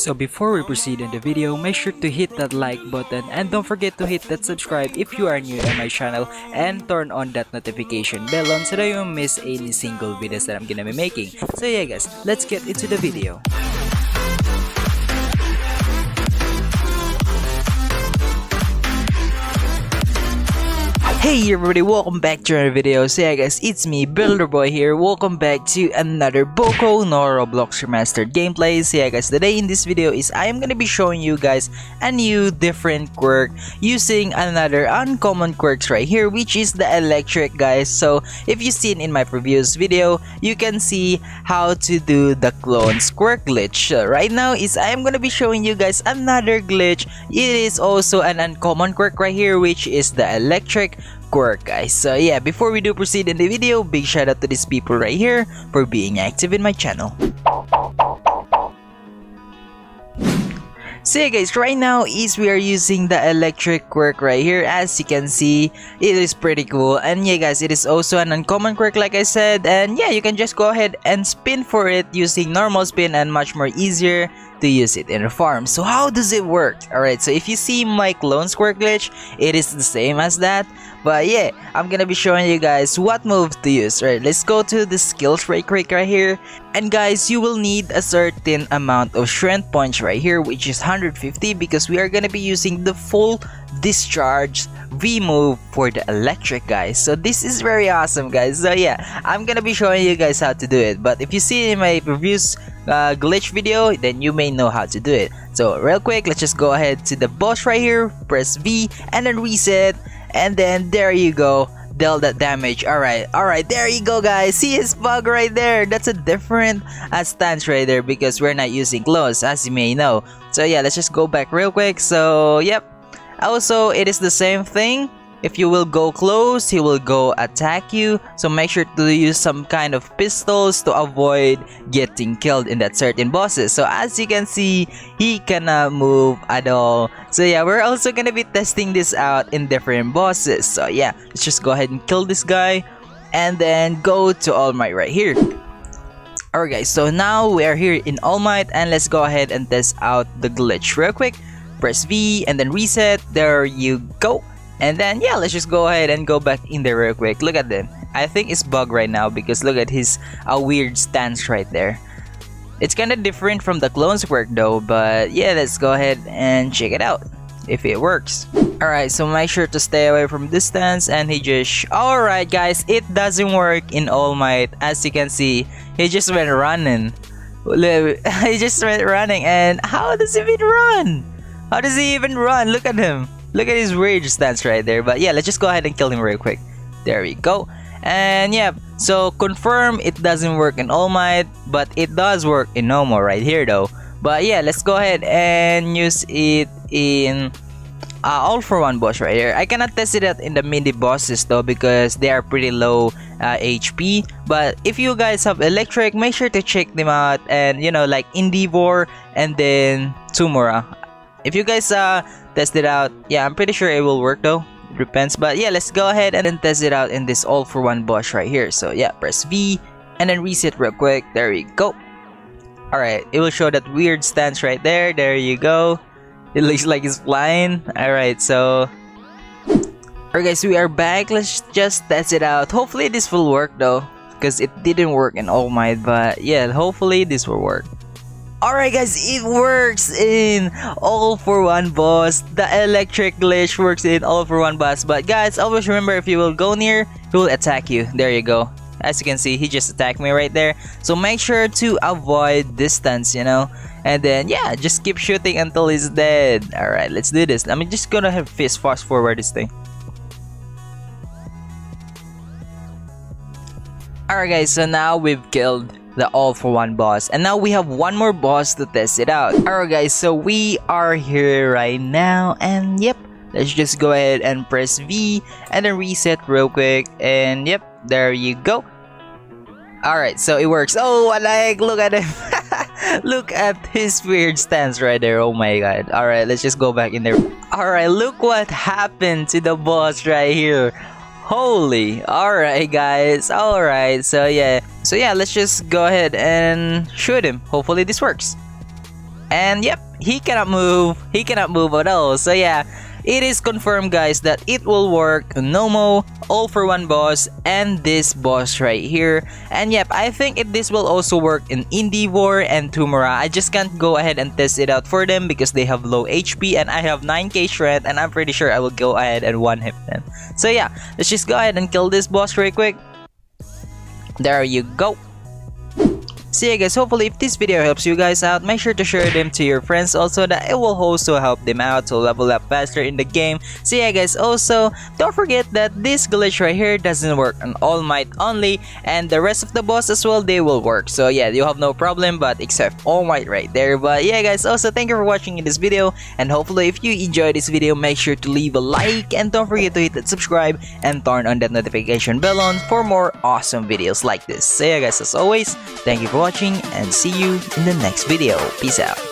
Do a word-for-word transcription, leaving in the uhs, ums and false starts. So before we proceed in the video, make sure to hit that like button and don't forget to hit that subscribe if you are new to my channel, and turn on that notification bell on so that you don't miss any single videos that I'm gonna be making. So yeah guys, let's get into the video. Hey everybody, welcome back to another video. So yeah guys, it's me Builderboy here. Welcome back to another Boku No Roblox Remastered gameplay. So yeah guys, today in this video is I am gonna be showing you guys a new different quirk using another uncommon quirks right here, which is the electric guys. So if you've seen in my previous video, you can see how to do the clones quirk glitch. So right now is I am gonna be showing you guys another glitch. It is also an uncommon quirk right here, which is the electric quirk guys. So yeah, before we do proceed in the video, big shout out to these people right here for being active in my channel. So yeah guys, right now is we are using the electric quirk right here. As you can see, it is pretty cool, and yeah guys, it is also an uncommon quirk like I said, and yeah, you can just go ahead and spin for it using normal spin, and much more easier to use it in a farm. So how does it work? Alright, so if you see my clones quirk glitch, it is the same as that, but yeah, I'm gonna be showing you guys what moves to use. Alright, let's go to the skills right quick right here, and guys, you will need a certain amount of strength points right here, which is one hundred fifty, because we are gonna be using the full discharge V move for the electric guys. So this is very awesome guys. So yeah, I'm gonna be showing you guys how to do it, but if you see in my previous uh, glitch video, then you may know how to do it. So real quick, let's just go ahead to the boss right here, press V and then reset, and then there you go, deal that damage. Alright, alright, there you go guys. See his bug right there. That's a different uh, stance right there, because we're not using clothes as you may know. So yeah, let's just go back real quick. So yep, also it is the same thing. If you will go close, he will go attack you, so make sure to use some kind of pistols to avoid getting killed in that certain bosses. So as you can see, he cannot move at all. So yeah, we're also gonna be testing this out in different bosses. So yeah, let's just go ahead and kill this guy, and then go to All Might right here. Alright guys, so now we are here in All Might, and let's go ahead and test out the glitch real quick. Press V and then reset, there you go. And then yeah, let's just go ahead and go back in there real quick. Look at them. I think it's bugged right now, because look at his a weird stance right there. It's kind of different from the clones quirk though, but yeah, let's go ahead and check it out if it works. Alright, so make sure to stay away from this stance, and he just... Alright guys, it doesn't work in All Might. As you can see, he just went running. He just went running, and how does he even run? How does he even run? Look at him. Look at his rage stance right there. But yeah, let's just go ahead and kill him real quick. There we go. And yeah, so confirm it doesn't work in All Might, but it does work in Nomu right here though. But yeah, let's go ahead and use it in uh, All for One boss right here. I cannot test it out in the mini bosses though, because they are pretty low uh, H P. But if you guys have electric, make sure to check them out, and you know, like Endeavor and then Tomura. If you guys uh, test it out, yeah, I'm pretty sure it will work though. It depends. But yeah, let's go ahead and then test it out in this All for One boss right here. So yeah, press V and then reset real quick. There we go. Alright, it will show that weird stance right there. There you go. It looks like it's flying. Alright, so... Alright guys, we are back. Let's just test it out. Hopefully this will work though, because it didn't work in All Might. But yeah, hopefully this will work. Alright guys, it works in All for One boss. The electric glitch works in All for One boss. But guys, always remember, if you will go near, he will attack you. There you go. As you can see, he just attacked me right there. So make sure to avoid distance, you know. And then yeah, just keep shooting until he's dead. Alright, let's do this. I'm just gonna have fist fast forward this thing. Alright guys, so now we've killed the All for One boss, and now we have one more boss to test it out. Alright guys, so we are here right now, and yep, let's just go ahead and press V and then reset real quick, and yep, there you go. Alright, so it works. Oh, I like, look at him. Look at his weird stance right there. Oh my god. Alright, let's just go back in there. Alright, look what happened to the boss right here. Holy. Alright guys, alright, so yeah, so yeah, let's just go ahead and shoot him. Hopefully this works. And yep, he cannot move. He cannot move at all. So yeah, it is confirmed, guys, that it will work. Nomu, All for One boss, and this boss right here. And yep, I think it, this will also work in Endeavor and Tomura. I just can't go ahead and test it out for them because they have low H P and I have nine K shred, and I'm pretty sure I will go ahead and one-hit them. So yeah, let's just go ahead and kill this boss real quick. There you go. So yeah, guys, hopefully if this video helps you guys out, make sure to share them to your friends also, that it will also help them out to level up faster in the game. So yeah, guys, also don't forget that this glitch right here doesn't work on All Might only, and the rest of the boss as well, they will work. So yeah, you have no problem, but except All Might right there. But yeah, guys, also thank you for watching in this video, and hopefully if you enjoyed this video, make sure to leave a like, and don't forget to hit that subscribe and turn on that notification bell on for more awesome videos like this. So yeah, guys, as always, thank you for watching, and see you in the next video. Peace out.